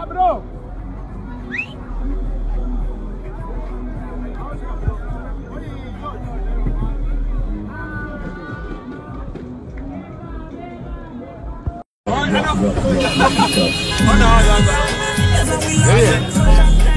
Oh no, no, no.